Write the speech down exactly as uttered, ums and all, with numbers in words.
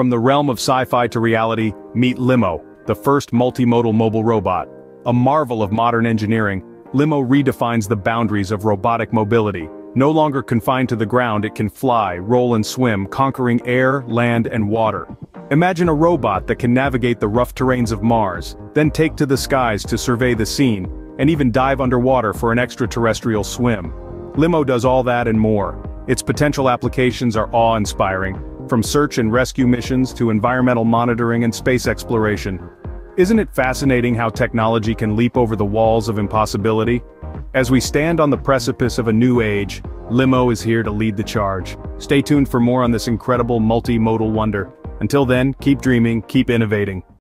From the realm of sci-fi to reality, meet Limo, the first multimodal mobile robot. A marvel of modern engineering, Limo redefines the boundaries of robotic mobility. No longer confined to the ground, it can fly, roll and swim, conquering air, land and water. Imagine a robot that can navigate the rough terrains of Mars, then take to the skies to survey the scene, and even dive underwater for an extraterrestrial swim. Limo does all that and more. Its potential applications are awe-inspiring, from search and rescue missions to environmental monitoring and space exploration. Isn't it fascinating how technology can leap over the walls of impossibility? As we stand on the precipice of a new age, Limo is here to lead the charge. Stay tuned for more on this incredible multimodal wonder. Until then, keep dreaming, keep innovating.